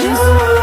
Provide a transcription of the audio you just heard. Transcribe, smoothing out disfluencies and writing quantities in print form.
friends.